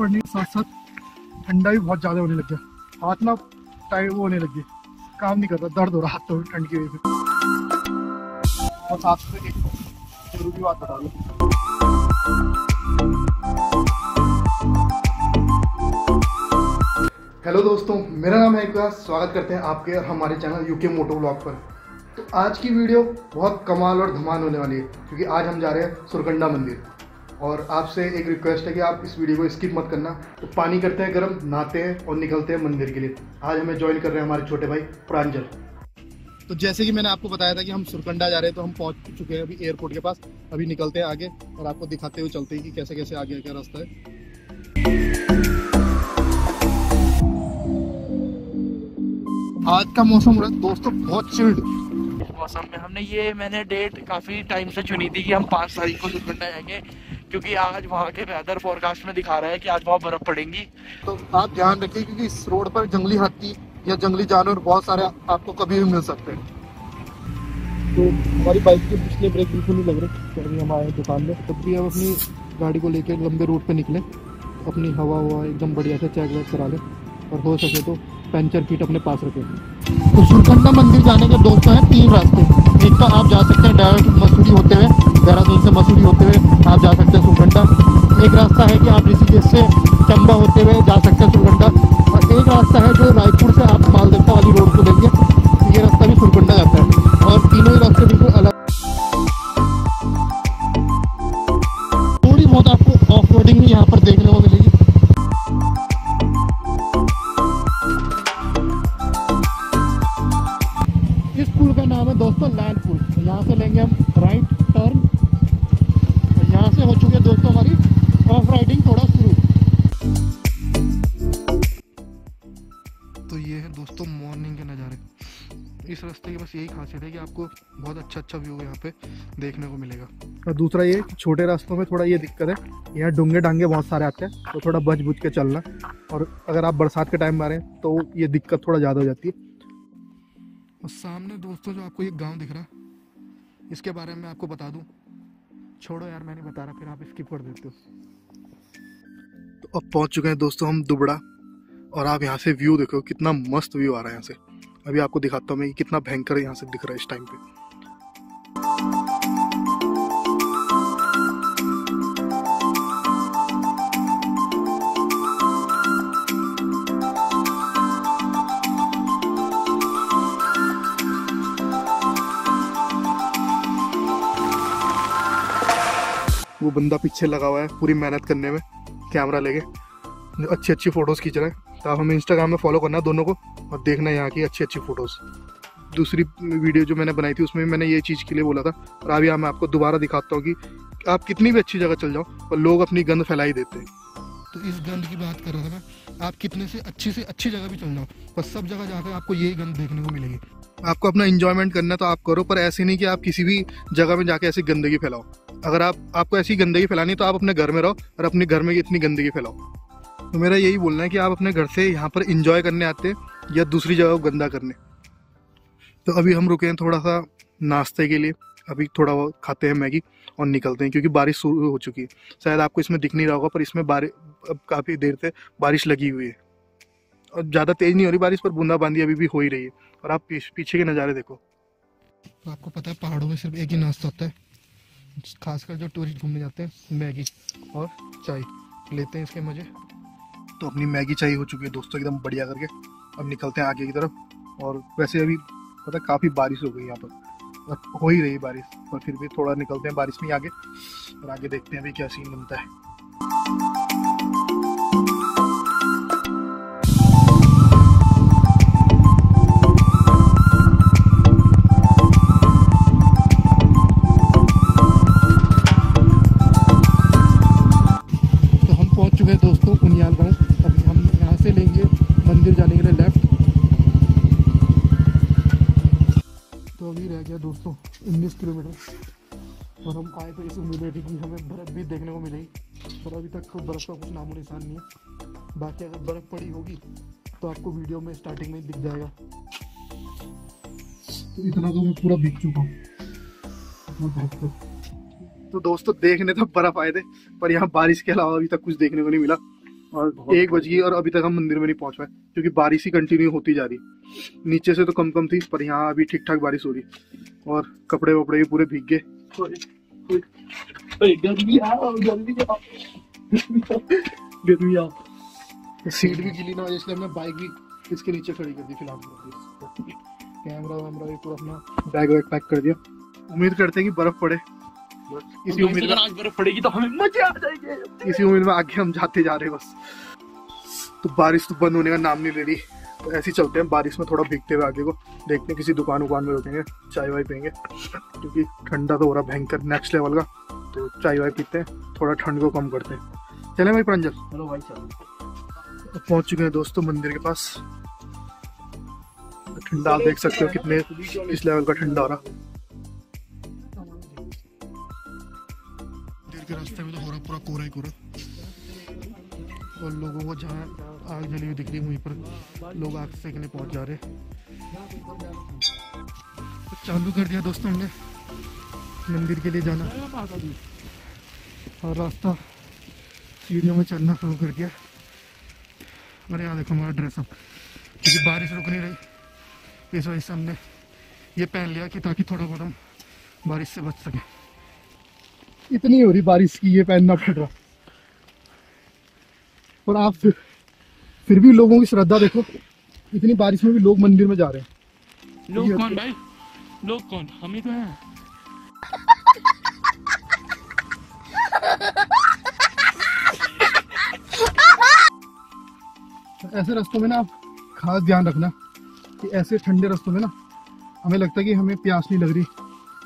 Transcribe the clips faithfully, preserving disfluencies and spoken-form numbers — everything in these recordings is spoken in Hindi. पड़ने के साथ साथ ठंडा भी बहुत ज़्यादा होने लग गया। हाथ ना टाइट वो होने लग गई, काम नहीं कर रहा, दर्द हो रहा हाथ तो ठंड की वजह से। और साथ में एक जरूरी बात बता दूं, हेलो दोस्तों, मेरा नाम है विकास। स्वागत करते हैं आपके और हमारे चैनल यूके मोटो व्लॉग पर। तो आज की वीडियो बहुत कमाल और धमाल होने वाली है, क्योंकि आज हम जा रहे हैं सुरकंडा मंदिर। और आपसे एक रिक्वेस्ट है कि आप इस वीडियो को स्किप मत करना। तो पानी करते हैं गर्म, नहाते हैं और निकलते हैं मंदिर के लिए। आज हमें ज्वाइन कर रहे हैं हमारे छोटे भाई प्रांजल। तो जैसे कि मैंने आपको बताया था कि हम सुरकंडा जा रहे हैं, तो हम पहुँच चुके हैं अभी एयरपोर्ट के पास। अभी निकलते हैं आगे और आपको दिखाते हुए चलते हैं कि कैसे कैसे आगे का रास्ता है। आज का मौसम हो रहा है दोस्तों बहुत चिल्ड मौसम में। हमने ये मैंने डेट काफ़ी टाइम से चुनी थी कि हम पाँच तारीख को सुरकंडा जाएंगे, क्योंकि आज वहाँ के वेदर फोरकास्ट में दिखा रहा है कि आज वहाँ बर्फ़ पड़ेगी। तो आप ध्यान रखिए, क्योंकि इस रोड पर जंगली हाथी या जंगली जानवर बहुत सारे आपको कभी भी मिल सकते हैं। तो हमारी बाइक के पिछले ब्रेक बिल्कुल नहीं लग रहे, तो अभी हम आए दुकान में। तब भी हम अपनी गाड़ी को लेकर लंबे रूट पर निकले, अपनी हवा हुआ एकदम बढ़िया से चेक वेक करा लें और हो सके तो पंचर किट अपने पास रखें। तो सुरकंडा मंदिर जाने के दोस्तों हैं तीन रास्ते। एक तो आप जा सकते हैं डायरेक्ट मसूरी होते हुए, देहरादून से मसूरी होते हुए आप जा सकते हैं सुरकंडा। एक रास्ता है कि आप ऋषिकेश से चंबा होते हुए जा सकते हैं सुरकंडा। और एक रास्ता है जो रायपुर से आप मालदेवता वाली रोड को देंगे, तो ये रास्ता भी सुरकंडा जाता है। और तीनों ही रास्ते बिल्कुल अलग। थोड़ी बहुत आपको ऑफ रोडिंग भी यहाँ पर देखने को मिलेगी। दोस्तों लाल पुल, यहाँ से लेंगे हम राइट टर्न। यहाँ से हो चुके दोस्तों हमारी ऑफ राइडिंग थोड़ा शुरू। तो ये है दोस्तों मॉर्निंग के नज़ारे। इस रास्ते की बस यही खासियत है कि आपको बहुत अच्छा अच्छा व्यू यहाँ पे देखने को मिलेगा। और दूसरा ये छोटे रास्तों में थोड़ा ये दिक्कत है, यहाँ डोंगे डांगे बहुत सारे आते हैं, तो थोड़ा बच बुझ के चलना। और अगर आप बरसात के टाइम में आ रहे हैं तो ये दिक्कत थोड़ा ज़्यादा हो जाती है। और सामने दोस्तों जो आपको ये गांव दिख रहा है, इसके बारे में आपको बता दूं। छोड़ो यार, मैं नहीं बता रहा, फिर आप स्किप कर देते हो। तो अब पहुंच चुके हैं दोस्तों हम दुबड़ा, और आप यहां से व्यू देखो कितना मस्त व्यू आ रहा है यहां से। अभी आपको दिखाता हूं मैं कितना भयंकर यहां से दिख रहा है इस टाइम पे। वो बंदा पीछे लगा हुआ है पूरी मेहनत करने में, कैमरा लेके अच्छी अच्छी फ़ोटोज़ खींच रहा है। तो आप हमें इंस्टाग्राम में फॉलो करना दोनों को, और देखना यहाँ की अच्छी अच्छी फ़ोटोज़। दूसरी वीडियो जो मैंने बनाई थी उसमें मैंने ये चीज़ के लिए बोला था, और अभी मैं आपको दोबारा दिखाता हूँ कि आप कितनी भी अच्छी जगह चल जाओ और लोग अपनी गंद फैला ही देते हैं। तो इस गंद की बात कर रहा था मैं, आप कितने से अच्छी से अच्छी जगह भी चल जाओ पर सब जगह जाकर आपको यही गंद देखने को मिलेगी। आपको अपना इंजॉयमेंट करना तो आप करो, पर ऐसे नहीं कि आप किसी भी जगह में जाके ऐसी गंदगी फैलाओ। अगर आप आपको ऐसी गंदगी फैलानी तो आप अपने घर में रहो और अपने घर में इतनी गंदगी फैलाओ। तो मेरा यही बोलना है कि आप अपने घर से यहाँ पर इंजॉय करने आते हैं या दूसरी जगह को गंदा करने। तो अभी हम रुके हैं थोड़ा सा नाश्ते के लिए, अभी थोड़ा बहुत खाते हैं मैगी और निकलते हैं, क्योंकि बारिश शुरू हो चुकी है। शायद आपको इसमें दिख नहीं रहा होगा, पर इसमें बारिश अब काफ़ी देर से बारिश लगी हुई है, और ज़्यादा तेज़ नहीं हो रही बारिश, पर बूंदाबांदी अभी भी हो ही रही है। और आप पीछे के नज़ारे देखो। तो आपको पता है पहाड़ों में सिर्फ एक ही नाश्ता होता है, खासकर जो टूरिस्ट घूमने जाते हैं, मैगी और चाय। लेते हैं इसके मज़े। तो अपनी मैगी चाय हो चुकी है दोस्तों एकदम बढ़िया करके। अब निकलते हैं आगे की तरफ। और वैसे अभी पता काफ़ी बारिश हो गई यहाँ पर, और हो ही रही बारिश, पर फिर भी थोड़ा निकलते हैं बारिश में आगे, और आगे देखते हैं अभी क्या सीन बनता है। दोस्तों पुनिया गढ़, अभी हम यहाँ से लेंगे मंदिर जाने के लिए लेफ्ट। तो अभी रह गया दोस्तों उन्नीस किलोमीटर, और हम आए तो इस उम्मीद में कि हमें बर्फ़ भी देखने को मिलेगी, पर अभी तक तो बर्फ़ का कुछ नामो निशान नहीं है। बाकी अगर बर्फ़ पड़ी होगी तो आपको वीडियो में स्टार्टिंग में दिख जाएगा। तो इतना तो मैं पूरा भीग चुका हूँ। तो दोस्तों देखने तो बर्फ आए थे, पर यहाँ बारिश के अलावा अभी तक कुछ देखने को नहीं मिला। और एक बज गई और अभी तक हम मंदिर में नहीं पहुंच पाए क्योंकि बारिश ही कंटिन्यू होती जा रही। नीचे से तो कम कम थी पर यहाँ अभी ठीक ठाक बारिश हो रही और कपड़े वपड़े भी पूरे भीग गए। सीट भी गीली ना हो इसलिए हमने बाइक भी इसके नीचे खड़ी कर दी। फिलहाल कैमरा वैमरा भी पूरा अपना बैग वैग पैक कर दिया। उम्मीद करते हैं कि बर्फ पड़े, इसी उम्मीद में आज बर्फ पड़ेगी तो हमें मजे आ जाएंगे। इसी उम्मीद में आगे हम जाते जा रहे हैं बस। तो बारिश तो बंद होने का नाम नहीं ले रही तो ऐसे ही चलते हैं बारिश में थोड़ा भीगते हुए आगे को। देखते हैं किसी दुकान उकान में रुकेंगे, चाय वाय पियेंगे क्योंकि ठंडा तो हो रहा भयंकर नेक्स्ट लेवल का। तो चाय वाय पीते हैं, थोड़ा ठंड को कम करते हैं। चले भाई प्रांजल। चलो भाई चलो। पहुँच चुके हैं दोस्तों मंदिर के पास। ठंडा आप देख सकते हो कितने इस लेवल का ठंडा हो रहा। रास्ते में तो हो रहा पूरा कोहरा ही कोहरा और लोगों को जहाँ आग जली हुई दिख रही है वहीं पर लोग आग सेकने पहुँच जा रहे। तो चालू कर दिया दोस्तों हमने मंदिर के लिए जाना और रास्ता सीढ़ियों में चलना शुरू कर दिया। और यहाँ देखो हमारा ड्रेसअप क्योंकि बारिश रुक नहीं रही इस वजह से हमने ये पहन लिया कि ताकि थोड़ा बहुत हम बारिश से बच सकें। इतनी हो रही बारिश की ये पहनना पड़ रहा। और आप फिर, फिर भी लोगों की श्रद्धा देखो, इतनी बारिश में भी लोग मंदिर में जा रहे हैं। लोग कौन भाई? लोग कौन? हम ही तो हैं। ऐसे रास्तों में ना आप खास ध्यान रखना कि ऐसे ठंडे रास्तों में ना हमें लगता है कि हमें प्यास नहीं लग रही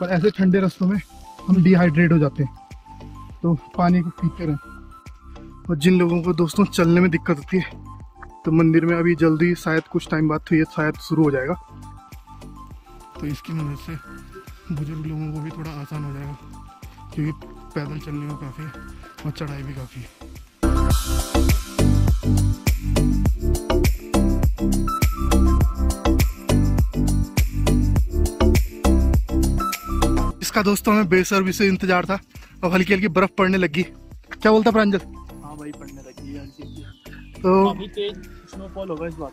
पर ऐसे ठंडे रास्तों में हम डिहाइड्रेट हो जाते हैं तो पानी को पीते रहें। और जिन लोगों को दोस्तों चलने में दिक्कत होती है तो मंदिर में अभी जल्दी शायद कुछ टाइम बाद तो ये शायद शुरू हो जाएगा तो इसकी मदद से बुजुर्ग लोगों को भी थोड़ा आसान हो जाएगा क्योंकि पैदल चलने में काफ़ी है और चढ़ाई भी काफ़ी है। इसका दोस्तों हमें बेसब्री से इंतजार था। अब हल्की हल्की बर्फ पड़ने लगी, क्या बोलता प्रांजल? हाँ भाई पड़ने लगी है तो अभी तेज स्नोफॉल होगा इस बार।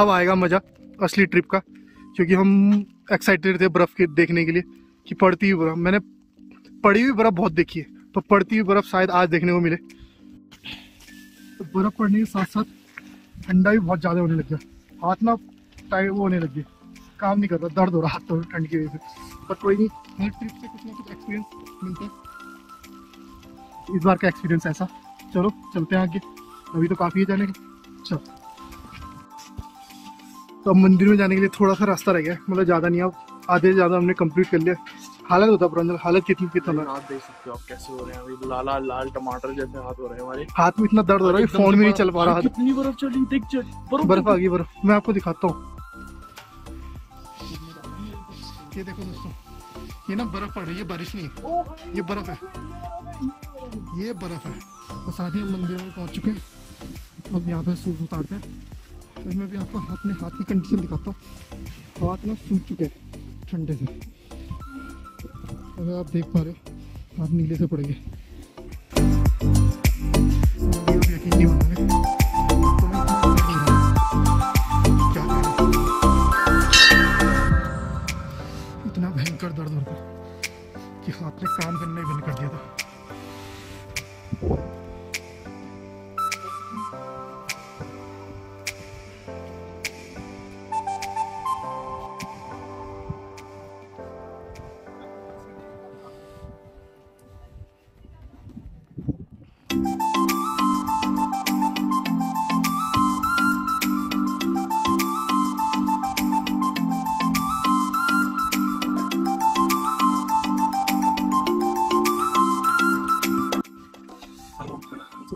अब आएगा मजा असली ट्रिप का क्योंकि हम एक्साइटेड थे बर्फ के देखने के लिए कि पड़ती हुई बर्फ। मैंने पड़ी हुई बर्फ बहुत देखी है पर पड़ती हुई बर्फ शायद आज देखने को मिले। तो बर्फ पड़ने के साथ साथ ठंडा भी बहुत ज्यादा होने लग गया, हाथ ना टाइट वो होने लग गया, काम नहीं कर रहा, दर्द हो रहा हाथ तो ठंड की वजह से। पर कोई नहीं, हर ट्रिप से कुछ ना कुछ एक्सपीरियंस मिलता है। इस बार का एक्सपीरियंस ऐसा। चलो चलते हैं आगे, अभी तो काफ़ी है जाने के। चलो तो अब मंदिर में जाने के लिए थोड़ा सा रास्ता रह गया, मतलब ज़्यादा नहीं, अब आधे से ज़्यादा हमने कंप्लीट कर लिया। हालत होता पुराना, हालत कितनी कितना लग रहा है देख सकते हो आप कैसे हो रहे हैं। अभी लाला लाल टमाटर जैसे हाथ हो रहे हैं हमारे, हाथ में इतना दर्द हो रहा है कि फोन में नहीं चल पा रहा। कितनी बर्फ चली देख, चल बर्फ आ गई बर्फ। मैं आपको दिखाता हूँ, ये देखो दोस्तों, ये ना बर्फ पड़ रही है, बारिश नहीं है, ये बर्फ है, ये बर्फ है। और साथ ही हम मंदिर में पहुंच चुके हैं। अब यहाँ पे सूट उतारते हैं, फिर मैं भी आपको अपने हाथ की कंडीशन दिखाता हूँ। हाथ ना सूख चुके हैं ठंडे से, अगर आप देख पा रहे हो हाथ नीले से पड़ेंगे। यकीन नहीं होना भयंकर दर्द होता कि हाथ में काम करना ही बंद कर दिया था।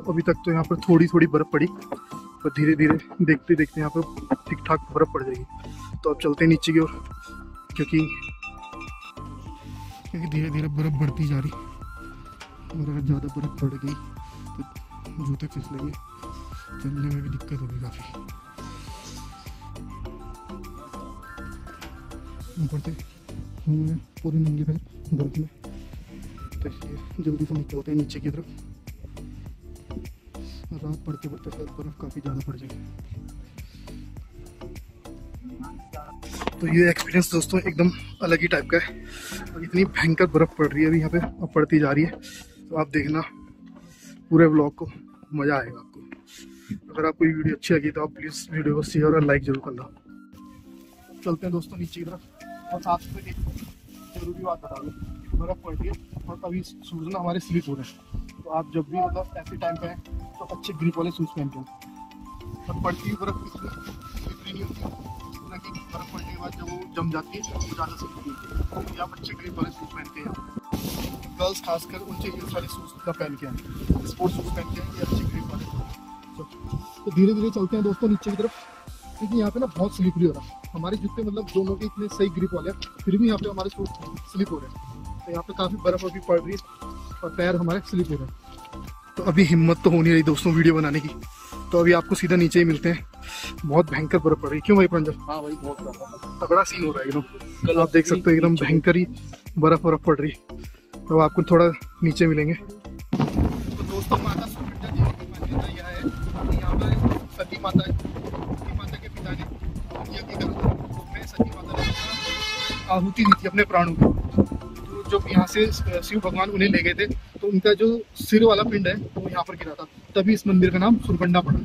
अभी तक तो यहाँ पर थोड़ी थोड़ी बर्फ़ पड़ी पर धीरे धीरे देखते देखते यहाँ पर ठीक ठाक बर्फ़ पड़ जाएगी। तो अब चलते हैं नीचे की ओर क्योंकि क्योंकि धीरे धीरे बर्फ़ बढ़ती जा रही और अगर ज़्यादा बर्फ़ पड़ गई तो जूते फिसलेंगे, चलने में भी दिक्कत होगी काफ़ी। बढ़ते हमने पूरे नंगे पैर बर्फ़ में, तो इसलिए जल्दी से निकलते हैं नीचे की तरफ। रात पड़ते पड़ते शायद बर्फ काफी ज्यादा पड़ जाएगी। तो ये एक्सपीरियंस दोस्तों एकदम अलग ही टाइप का है। और इतनी भयंकर बर्फ पड़ रही है अभी यहाँ पे और पड़ती जा रही है। तो आप देखना पूरे व्लॉग को, मजा आएगा आपको। अगर आपको ये वीडियो अच्छी लगी तो आप प्लीज वीडियो को शेयर और लाइक जरूर करना। चलते हैं दोस्तों नीचे की तरफ। और साथ में एक जरूरी बात बता दूँ, बर्फ पड़ रही है और अभी शूज ना हमारे स्लिप हो रहे हैं। तो आप जब भी मतलब ऐसे टाइम पे हैं तो अच्छे ग्रिप वाले शूज पहनते हैं। जब पड़ती है बर्फ नहीं होती है कि बर्फ पड़ने के बाद जब वो जम जाती है तो वो ज़्यादा सकती है। तो आप अच्छे ग्रिप वाले शूज पहनते हैं। गर्ल्स खासकर ऊंचे ग्रिप वाले शूज का पहन के हैं, स्पोर्ट्स शूज पहनते हैं या अच्छे ग्रिप वाले। तो धीरे धीरे चलते हैं दोस्तों नीचे की तरफ, क्योंकि यहाँ पे ना बहुत स्लिपरी हो रहा है। हमारे जूते मतलब दोनों के इतने सही ग्रिप वाले हैं, फिर भी यहाँ पे हमारे शूज स्लिप हो रहे हैं। तो यहाँ पे काफ़ी बर्फ अभी पड़ रही है और पैर हमारे स्लिप हो रहे हैं। तो अभी हिम्मत तो हो नहीं रही दोस्तों वीडियो बनाने की। तो अभी आपको सीधा नीचे ही मिलते हैं। बहुत भयंकर बर्फ पड़ रही है, क्यों भाई पंजाब? हाँ भाई, बहुत तगड़ा सीन हो रहा है एकदम। कल आप देख सकते हो एकदम भयंकर ही बर्फ बर्फ पड़ रही है। तो आपको थोड़ा नीचे मिलेंगे। तो दोस्तों माता सुरकंडा देवी मंदिर का यह है, यहाँ पर सती माता आहुति दी थी अपने प्राणों को। तो जब यहाँ से शिव भगवान उन्हें ले गए थे तो उनका जो सिर वाला पिंड है वो तो यहाँ पर गिरा था, तभी इस मंदिर का नाम सुरकंडा पड़ा।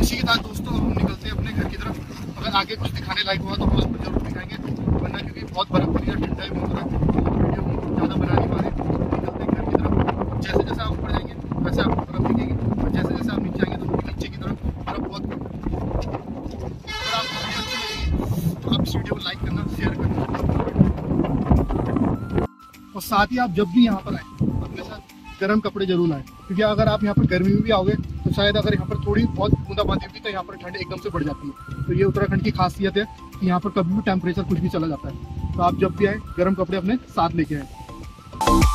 इसी के साथ दोस्तों हम निकलते हैं अपने घर की तरफ। अगर आगे कुछ दिखाने लायक हुआ तो हम जरूर दिखाएंगे, वरना क्योंकि बहुत बर्फ पड़ी है, ठंडा भी हो रहा है, वीडियो ज़्यादा बना नहीं पा रहे। निकलते हैं घर की तरफ। जैसे जैसे आप ऊपर जाएंगे वैसे आपको बर्फ दिखेगी, और जैसे जैसे आप नीचे आएंगे तो नीचे की तरफ बर्फ बहुत। अगर आपको वीडियो अच्छी लगेगी तो आप वीडियो को लाइक करना, शेयर करना। और साथ ही आप जब भी यहाँ पर आए अपने साथ गर्म कपड़े जरूर लाएं, क्योंकि अगर आप यहाँ पर गर्मी में भी आओगे तो शायद अगर यहाँ पर थोड़ी बहुत बूंदाबांदी होती तो यहाँ पर ठंड एकदम से बढ़ जाती है। तो ये उत्तराखंड की खासियत है कि यहाँ पर कभी भी टेम्परेचर कुछ भी चला जाता है। तो आप जब भी आए गर्म कपड़े अपने साथ लेके आए।